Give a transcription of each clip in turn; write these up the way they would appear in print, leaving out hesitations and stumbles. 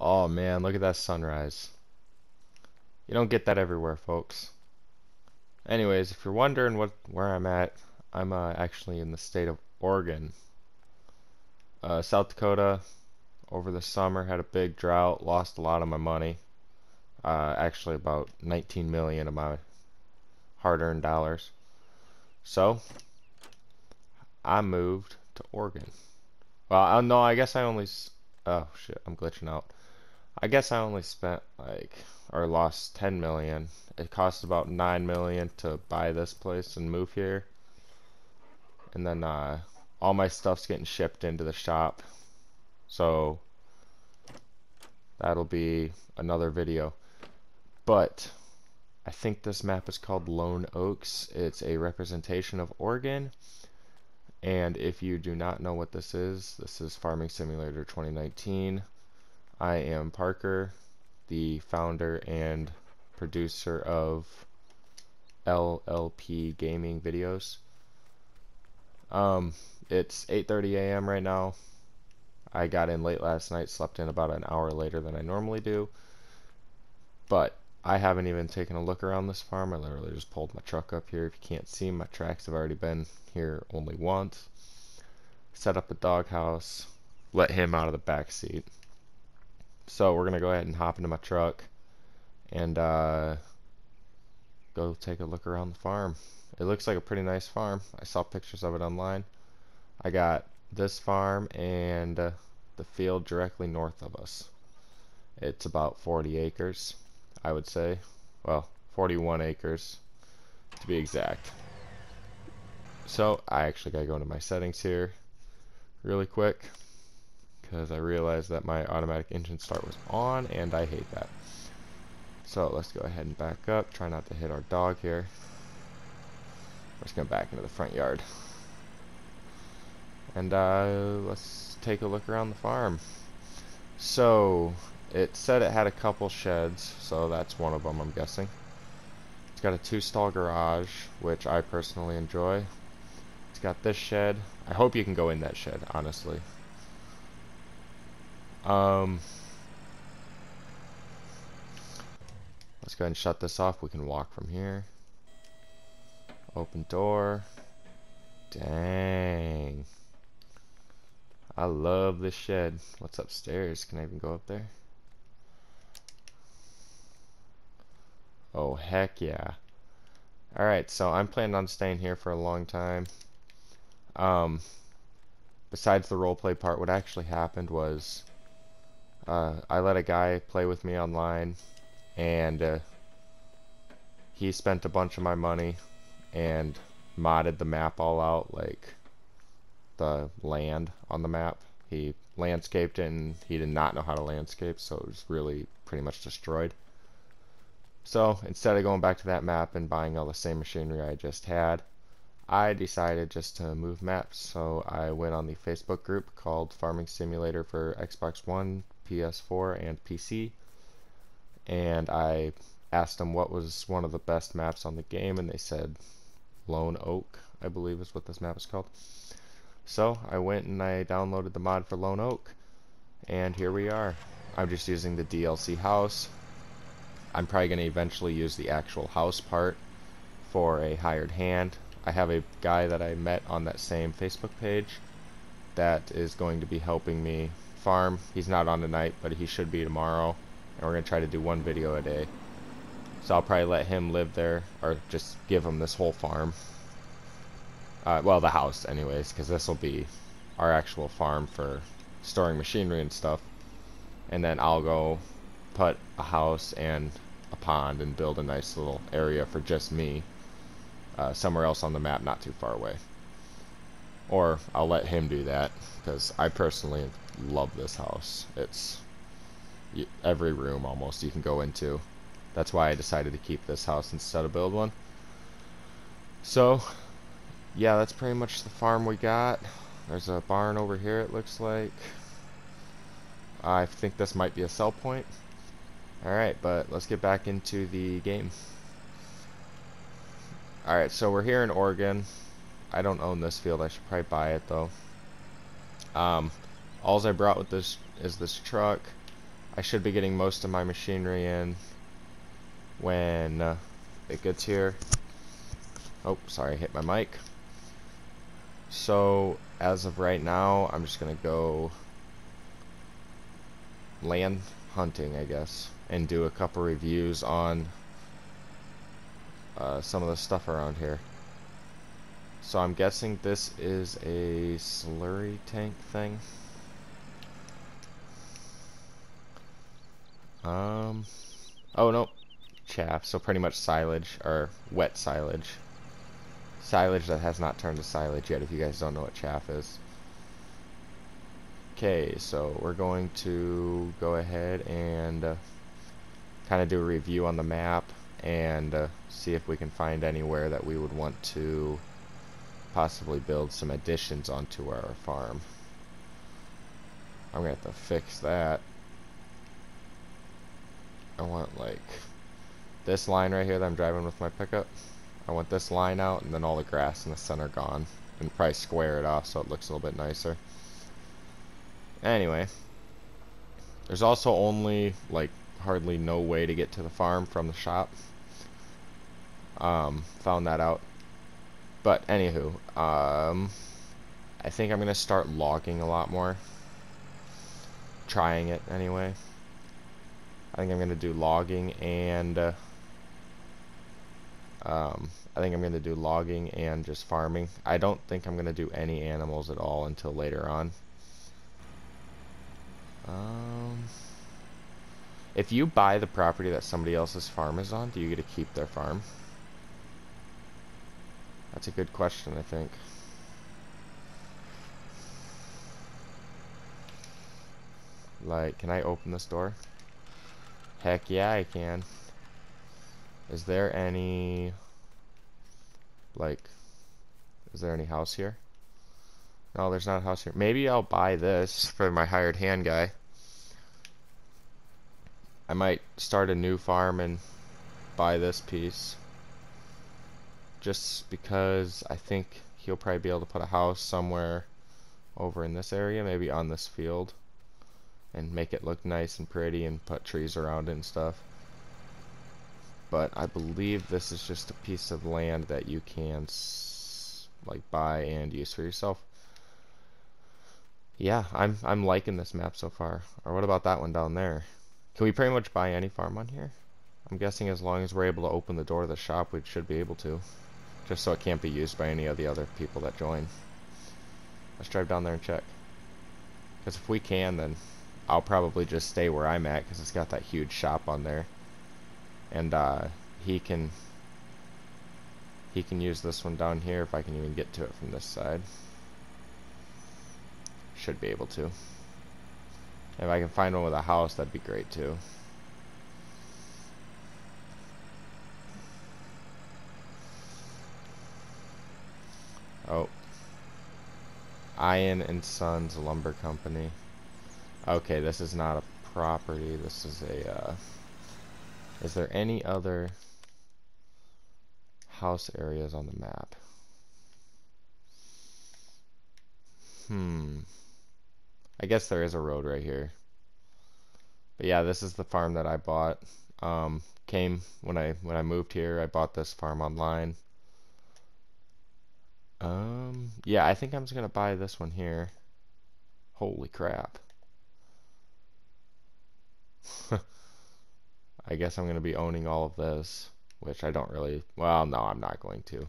Oh man, look at that sunrise. You don't get that everywhere, folks. Anyways, if you're wondering where I'm at, I'm actually in the state of Oregon. South Dakota over the summer had a big drought, lost a lot of my money. Actually about 19 million of my hard-earned dollars. So I moved to Oregon. Well, no, I guess I only, oh shit, I'm glitching out. I guess I only spent like, or lost 10 million. It cost about 9 million to buy this place and move here. And then all my stuff's getting shipped into the shop. So that'll be another video. But I think this map is called Lone Oaks. It's a representation of Oregon. And if you do not know what this is Farming Simulator 2019. I am Parker, the founder and producer of LLP Gaming Videos. It's 8:30 a.m. right now. I got in late last night, slept in about an hour later than I normally do. But I haven't even taken a look around this farm. I literally just pulled my truck up here. If you can't see, my tracks have already been here only once. Set up the doghouse, let him out of the back seat. So we're gonna go ahead and hop into my truck and go take a look around the farm. It looks like a pretty nice farm. I saw pictures of it online. I got this farm and the field directly north of us. It's about 40 acres, I would say. Well, 41 acres to be exact. So I actually gotta go into my settings here really quick because I realized that my automatic engine start was on and I hate that. So let's go ahead and back up. Try not to hit our dog here. We're just gonna back into the front yard. And let's take a look around the farm. So it said it had a couple sheds, so that's one of them, I'm guessing. It's got a 2-stall garage, which I personally enjoy. It's got this shed. I hope you can go in that shed, honestly. Let's go ahead and shut this off. We can walk from here. Open door. Dang. I love this shed. What's upstairs? Can I even go up there? Oh, heck yeah. Alright, so I'm planning on staying here for a long time. Besides the roleplay part, what actually happened was I let a guy play with me online, and he spent a bunch of my money and modded the map all out, like the land on the map. He landscaped it and he did not know how to landscape, so it was really pretty much destroyed. So instead of going back to that map and buying all the same machinery I just had, I decided just to move maps. So I went on the Facebook group called Farming Simulator for Xbox One, PS4, and PC, and I asked them what was one of the best maps on the game, and they said Lone Oak, I believe is what this map is called. So I went and I downloaded the mod for Lone Oak, and here we are. I'm just using the DLC house. I'm probably going to eventually use the actual house part for a hired hand. I have a guy that I met on that same Facebook page that is going to be helping me farm. He's not on tonight, but he should be tomorrow, and we're going to try to do one video a day. So I'll probably let him live there, or just give him this whole farm. Well, the house anyways, because this will be our actual farm for storing machinery and stuff. And then I'll go put a house and a pond and build a nice little area for just me. Somewhere else on the map, not too far away. Or I'll let him do that, because I personally love this house. It's every room almost you can go into. That's why I decided to keep this house instead of build one. So yeah, that's pretty much the farm we got. There's a barn over here, it looks like. I think this might be a sell point. Alright, but let's get back into the game. Alright, so we're here in Oregon. I don't own this field. I should probably buy it though. Alls I brought with this is this truck. I should be getting most of my machinery in when it gets here. Oh, sorry, I hit my mic. So as of right now, I'm just gonna go land hunting, I guess, and do a couple reviews on some of the stuff around here. So I'm guessing this is a slurry tank thing. Oh no, chaff. So pretty much silage, or wet silage. Silage that has not turned to silage yet, if you guys don't know what chaff is. Okay, so we're going to go ahead and kind of do a review on the map and see if we can find anywhere that we would want to possibly build some additions onto our farm. I'm going to have to fix that. I want, like, this line right here that I'm driving with my pickup. I want this line out, and then all the grass in the center gone. And probably square it off so it looks a little bit nicer. Anyway, there's also only, like, hardly no way to get to the farm from the shop. Found that out. But, anywho, I think I'm going to start logging a lot more. Trying it, anyway. I think I'm going to do logging and, I think I'm going to do logging and just farming. I don't think I'm going to do any animals at all until later on. If you buy the property that somebody else's farm is on, do you get to keep their farm? That's a good question, I think. Like, can I open this door? Heck yeah, I can. Is there any... like, is there any house here? No, there's not a house here. Maybe I'll buy this for my hired hand guy. I might start a new farm and buy this piece. Just because I think he'll probably be able to put a house somewhere over in this area, maybe on this field, and make it look nice and pretty and put trees around it and stuff. But I believe this is just a piece of land that you can, like, buy and use for yourself. Yeah, I'm liking this map so far. Or what about that one down there? Can we pretty much buy any farm on here? I'm guessing as long as we're able to open the door of the shop, we should be able to. Just so it can't be used by any of the other people that join. Let's drive down there and check. Because if we can, then I'll probably just stay where I'm at, because it's got that huge shop on there. And he can use this one down here if I can even get to it from this side. Should be able to. If I can find one with a house, that'd be great too. Oh. Iron and Sons Lumber Company. Okay, this is not a property. This is a, is there any other house areas on the map? I guess there is a road right here. But yeah, this is the farm that I bought. Came when I moved here, I bought this farm online. Yeah, I think I'm just gonna buy this one here. Holy crap. I guess I'm gonna be owning all of this, which I don't really, well, no, I'm not going to.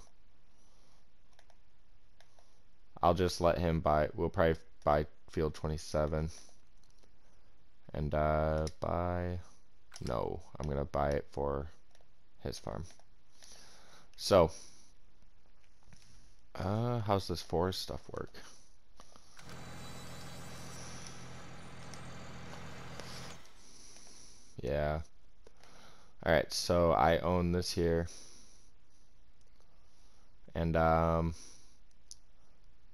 I'll just let him buy, we'll probably buy field 27 and I'm gonna buy it for his farm. So how's this forest stuff work? Yeah, alright, so I own this here, and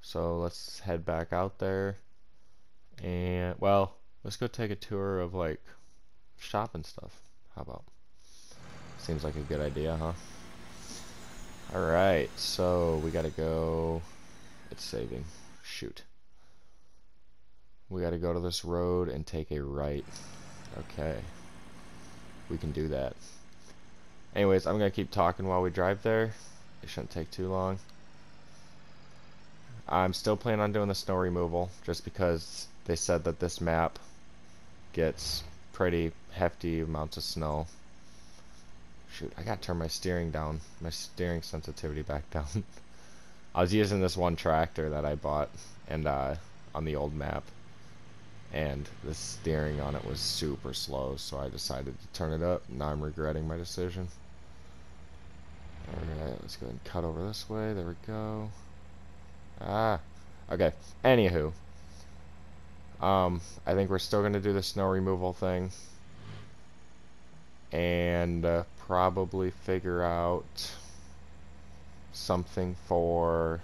so let's head back out there. And, well, let's go take a tour of, like, shop and stuff. How about? Seems like a good idea, huh? Alright, so we gotta go... it's saving. Shoot. We gotta go to this road and take a right. Okay. We can do that. Anyways, I'm going to keep talking while we drive there. It shouldn't take too long. I'm still planning on doing the snow removal, just because they said that this map gets pretty hefty amounts of snow. Shoot, I gotta turn my steering down, my steering sensitivity back down. I was using this one tractor that I bought, and on the old map, and the steering on it was super slow, so I decided to turn it up. Now I'm regretting my decision. Alright, let's go ahead and cut over this way, there we go. Ah, okay, anywho, I think we're still going to do the snow removal thing, and probably figure out something for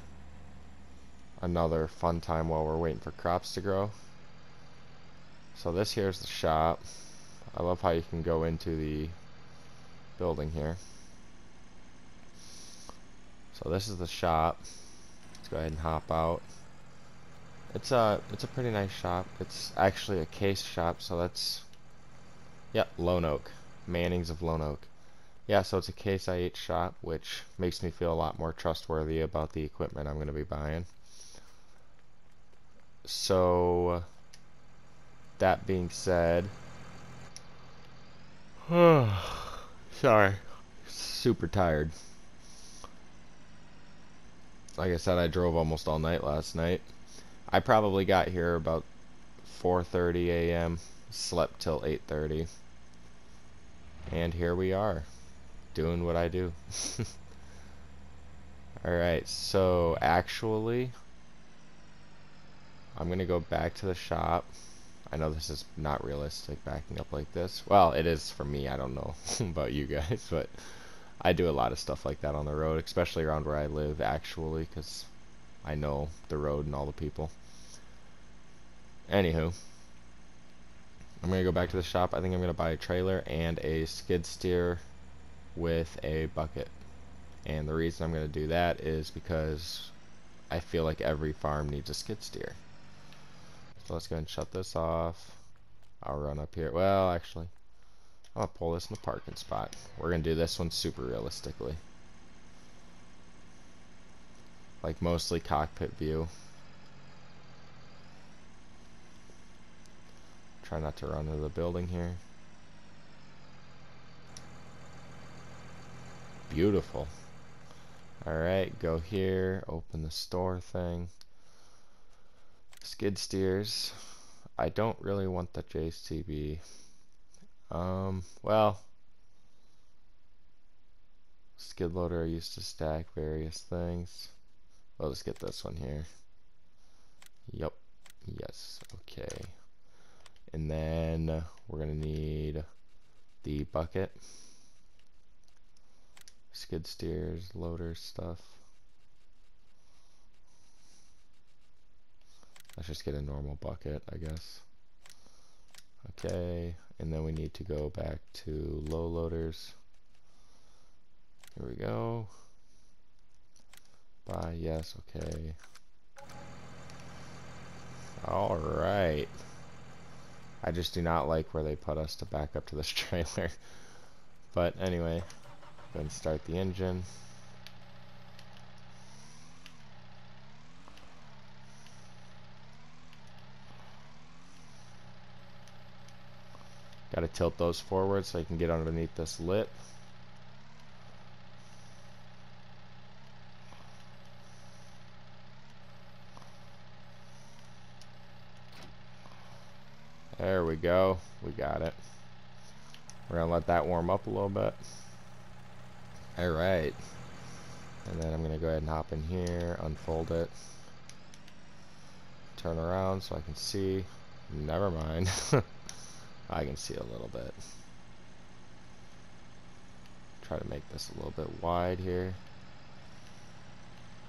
another fun time while we're waiting for crops to grow. So this here's the shop. I love how you can go into the building here. So this is the shop. Let's go ahead and hop out. It's a pretty nice shop. It's actually a Case shop, so that's, yep, Lone Oak, Mannings of Lone Oak. Yeah, so it's a Case IH shop, which makes me feel a lot more trustworthy about the equipment I'm going to be buying. So that being said, sorry, super tired. Like I said, I drove almost all night last night. I probably got here about 4:30 a.m., slept till 8:30, and here we are, doing what I do. Alright, so actually, I'm going to go back to the shop. I know this is not realistic, backing up like this. Well, it is for me, I don't know about you guys, but I do a lot of stuff like that on the road, especially around where I live, actually, because I know the road and all the people. Anywho, I'm going to go back to the shop. I think I'm going to buy a trailer and a skid steer with a bucket. And the reason I'm going to do that is because I feel like every farm needs a skid steer. So let's go ahead and shut this off. I'll run up here. Well, actually, I'm going to pull this in the parking spot. We're going to do this one super realistically. Like, mostly cockpit view. Try not to run into the building here. Beautiful. Alright, go here. Open the store thing. Skid steers. I don't really want the JCB. Well, skid loader are used to stack various things. Well, let's get this one here. Yep. Yes. Okay. And then we're going to need the bucket, skid steers, loader stuff. Let's just get a normal bucket, I guess. Okay, and then we need to go back to low loaders. Here we go. Buy, yes, okay. Alright. I just do not like where they put us to back up to this trailer. But anyway, go ahead and start the engine. Gotta tilt those forward so I can get underneath this lip. There we go. We got it. We're gonna let that warm up a little bit. Alright. And then I'm gonna go ahead and hop in here, unfold it, turn around so I can see. Never mind. I can see a little bit. Try to make this a little bit wide here.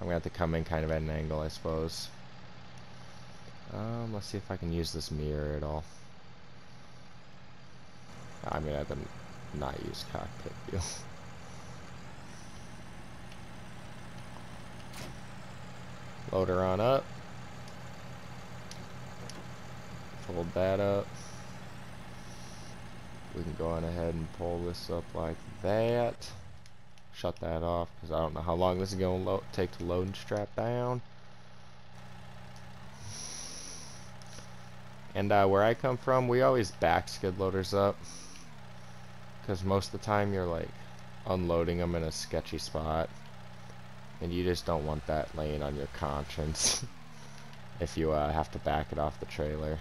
I'm gonna have to come in kind of at an angle, I suppose. Let's see if I can use this mirror at all. I'm gonna have to not use cockpit view. Loader on up. Fold that up. We can go on ahead and pull this up like that. Shut that off because I don't know how long this is going to take to load and strap down. And where I come from, we always back skid loaders up because most of the time you're like unloading them in a sketchy spot and you just don't want that laying on your conscience if you have to back it off the trailer.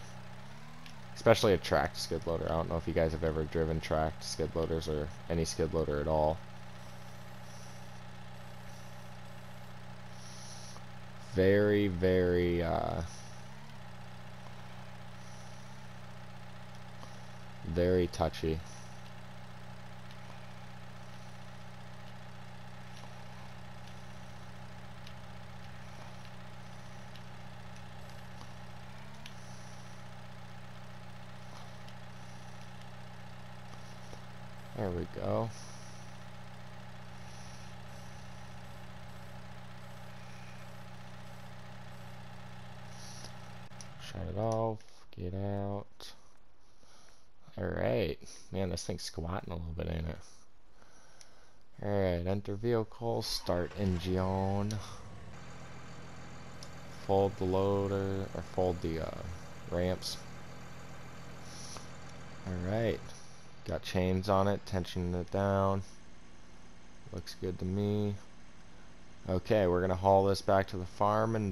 Especially a tracked skid loader. I don't know if you guys have ever driven tracked skid loaders or any skid loader at all. Very, very very touchy. There we go. Shut it off, get out. Alright, man, this thing's squatting a little bit, ain't it? Alright, enter vehicle, start engine, fold the loader, or fold the ramps. Alright, got chains on it, tensioning it down. Looks good to me. Okay, we're gonna haul this back to the farm and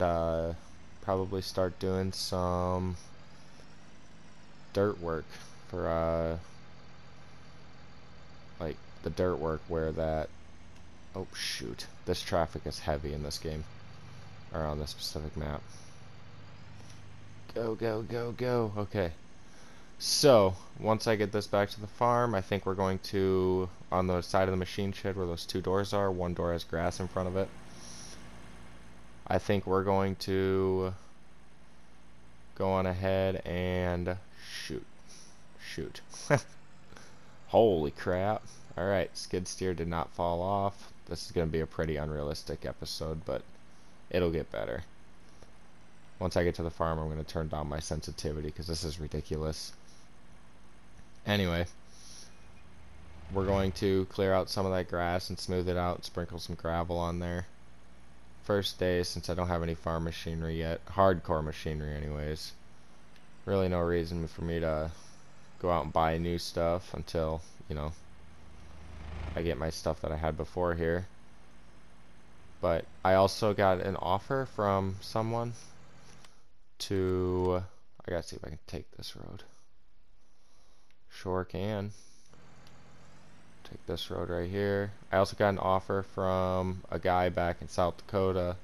probably start doing some dirt work. For like the dirt work where that, oh shoot, this traffic is heavy in this game or on this specific map. Go, go, go, go. Okay, so once I get this back to the farm, I think we're going to, on the side of the machine shed where those two doors are, one door has grass in front of it, I think we're going to go on ahead and shoot. Holy crap. Alright, skid steer did not fall off. This is going to be a pretty unrealistic episode, but it'll get better. Once I get to the farm, I'm going to turn down my sensitivity because this is ridiculous. Anyway, we're going to clear out some of that grass and smooth it out and sprinkle some gravel on there. First day, since I don't have any farm machinery yet, hardcore machinery anyways, really no reason for me to go out and buy new stuff until, you know, I get my stuff that I had before here. But I also got an offer from someone to, I gotta see if I can take this road. Sure can. Take this road right here. I also got an offer from a guy back in South Dakota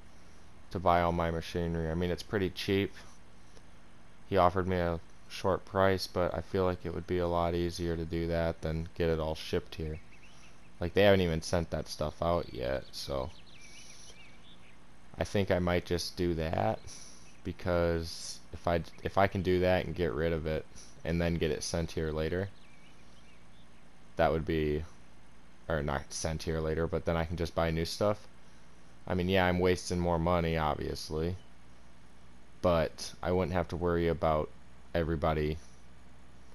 to buy all my machinery. I mean, it's pretty cheap. He offered me a short price, but I feel like it would be a lot easier to do that than get it all shipped here. Like, they haven't even sent that stuff out yet, so I think I might just do that, because if I can do that and get rid of it and then get it sent here later, that would be, or not sent here later, but then I can just buy new stuff. I mean, yeah, I'm wasting more money obviously, but I wouldn't have to worry about everybody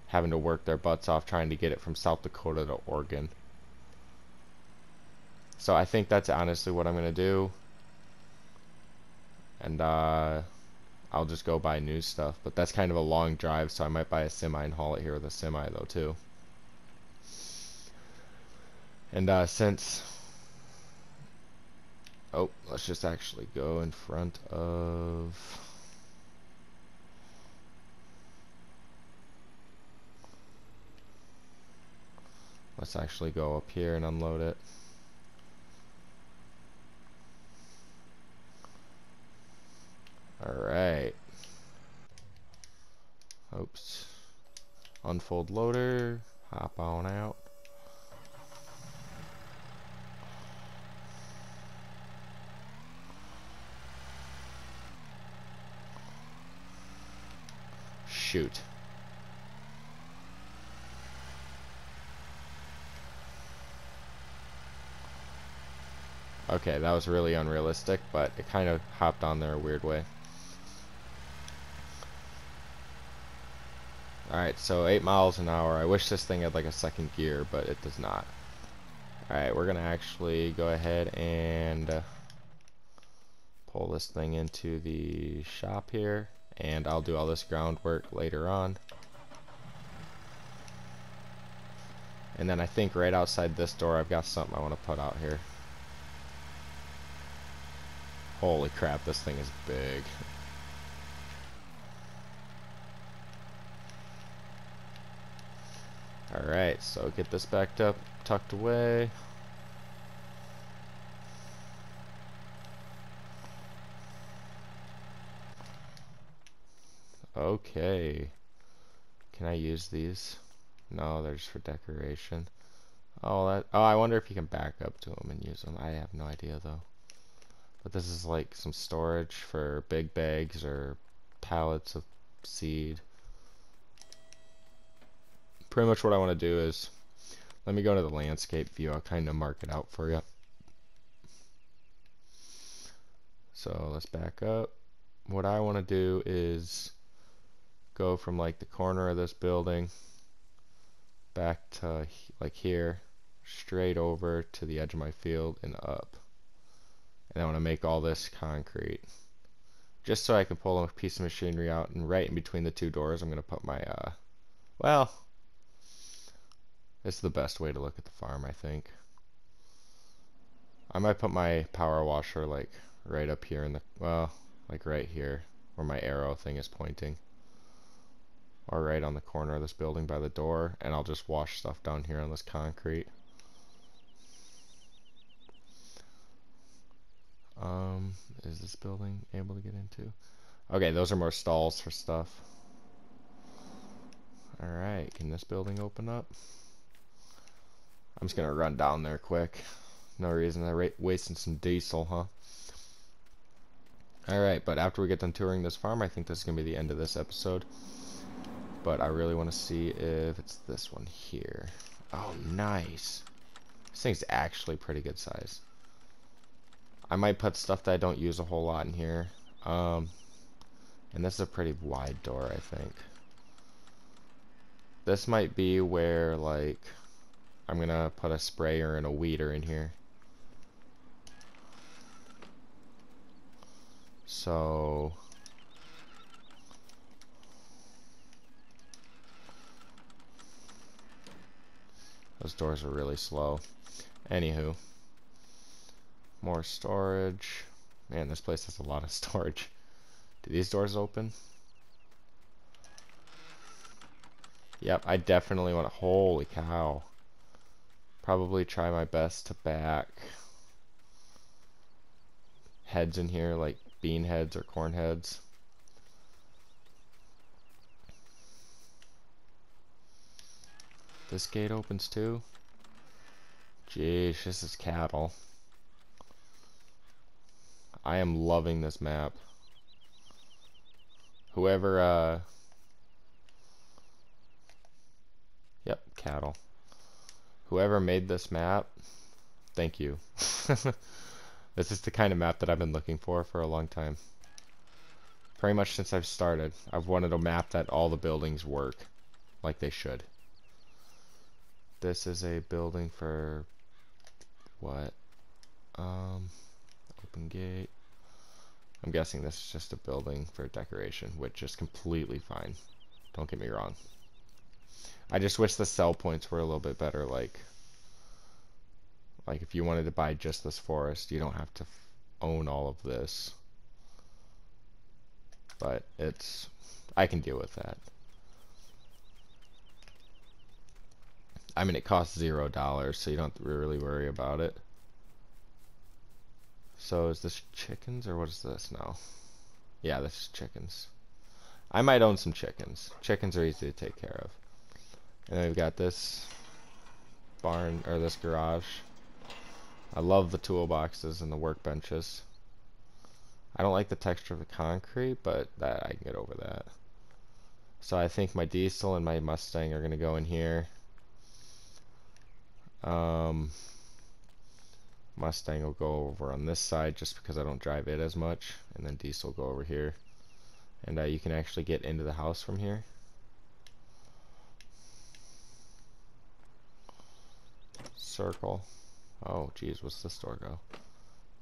having to work their butts off trying to get it from South Dakota to Oregon. So I think that's honestly what I'm gonna do, and I'll just go buy new stuff, but that's kind of a long drive, so I might buy a semi and haul it here with a semi though too. And since, oh, let's just actually go in front of, let's actually go up here and unload it. Alright. Oops. Unfold loader. Hop on out. Shoot. Okay, that was really unrealistic, but it kind of hopped on there a weird way. Alright, so 8 miles an hour. I wish this thing had like a second gear, but it does not. Alright, we're gonna actually go ahead and pull this thing into the shop here, and I'll do all this groundwork later on. And then I think right outside this door I've got something I want to put out here. Holy crap, this thing is big. Alright, so get this backed up, tucked away. Okay. Can I use these? No, they're just for decoration. Oh, that. Oh, I wonder if you can back up to them and use them. I have no idea though. But this is like some storage for big bags or pallets of seed. Pretty much what I want to do is, let me go to the landscape view. I'll kind of mark it out for you. So let's back up. What I want to do is go from like the corner of this building back to like here, straight over to the edge of my field and up. And I want to make all this concrete just so I can pull a piece of machinery out, and right in between the two doors I'm gonna put my well, it's the best way to look at the farm, I think. I might put my power washer like right up here in the, well, like right here where my arrow thing is pointing, or right on the corner of this building by the door, and I'll just wash stuff down here on this concrete. Is this building able to get into? Okay, those are more stalls for stuff. Alright, can this building open up? I'm just gonna run down there quick. No reason, I'm wasting some diesel, huh? Alright, but after we get done touring this farm, I think this is gonna be the end of this episode. But I really want to see if it's this one here. Oh, nice. This thing's actually pretty good size. I might put stuff that I don't use a whole lot in here. And this is a pretty wide door, I think. This might be where, like, I'm going to put a sprayer and a weeder in here. So those doors are really slow. Anywho. More storage. Man, this place has a lot of storage. Do these doors open? Yep, I definitely want to. Holy cow. Probably try my best to back heads in here, like bean heads or corn heads. This gate opens too? Jeez, this is cattle. I am loving this map. Whoever, yep, cattle. Whoever made this map, thank you. This is the kind of map that I've been looking for a long time. Pretty much since I've started, I've wanted a map that all the buildings work like they should. This is a building for what? Open gate. I'm guessing this is just a building for decoration, which is completely fine. Don't get me wrong. I just wish the sell points were a little bit better. Like if you wanted to buy just this forest, you don't have to own all of this. But it's, I can deal with that. I mean, it costs $0, so you don't have to really worry about it. So is this chickens or what is this now? Yeah, this is chickens. I might own some chickens. Chickens are easy to take care of. And then we've got this barn, or this garage. I love the toolboxes and the workbenches. I don't like the texture of the concrete, but that I can get over that. So I think my diesel and my Mustang are going to go in here. Mustang will go over on this side just because I don't drive it as much, and then diesel will go over here, and you can actually get into the house from here. circle. Oh, geez, what's this door go?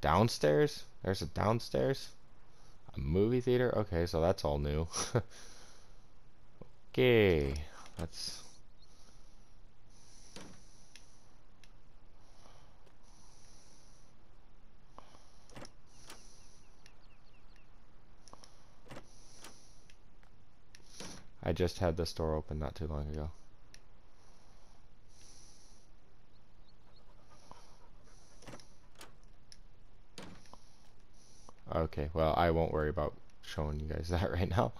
Downstairs? There's a downstairs? A movie theater? Okay, so that's all new. Okay, let's... I just had this door open not too long ago. Okay, well, I won't worry about showing you guys that right now.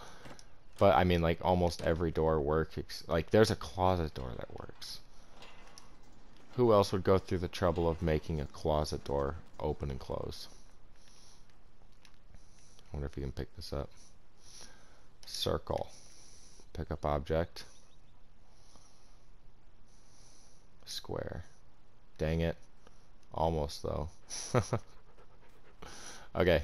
But, I mean, like, almost every door works. Like, there's a closet door that works. Who else would go through the trouble of making a closet door open and close? I wonder if you can pick this up. Circle. Pick up object. Square. Dang it. Almost, though. Okay.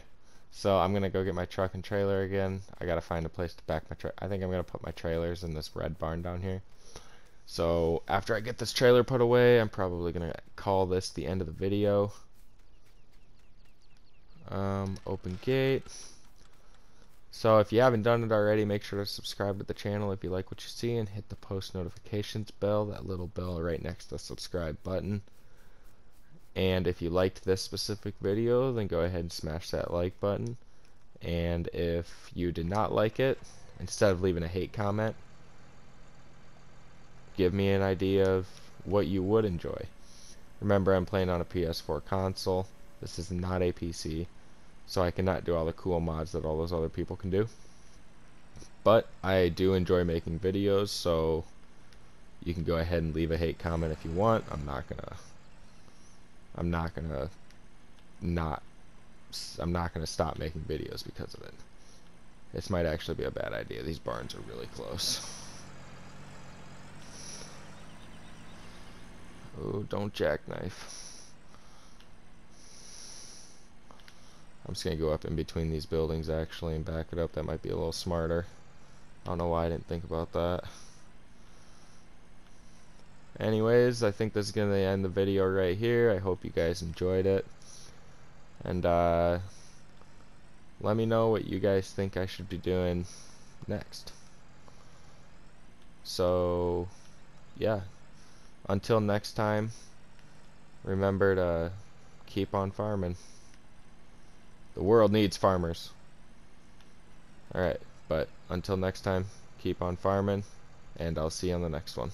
So I'm going to go get my truck and trailer again. I got to find a place to back my truck. I think I'm going to put my trailers in this red barn down here. So after I get this trailer put away, I'm probably going to call this the end of the video. Open gate. So if you haven't done it already, make sure to subscribe to the channel if you like what you see, and hit the post notifications bell, that little bell right next to the subscribe button. And if you liked this specific video, then go ahead and smash that like button. And if you did not like it, instead of leaving a hate comment, give me an idea of what you would enjoy. Remember, I'm playing on a PS4 console. This is not a PC, so I cannot do all the cool mods that all those other people can do. But I do enjoy making videos, so you can go ahead and leave a hate comment if you want. I'm not gonna stop making videos because of it. This might actually be a bad idea. These barns are really close. Oh, don't jackknife. I'm just gonna go up in between these buildings actually and back it up. That might be a little smarter. I don't know why I didn't think about that. Anyways, I think this is going to end the video right here. I hope you guys enjoyed it. And let me know what you guys think I should be doing next. So, yeah. Until next time, remember to keep on farming. The world needs farmers. Alright, but until next time, keep on farming, and I'll see you on the next one.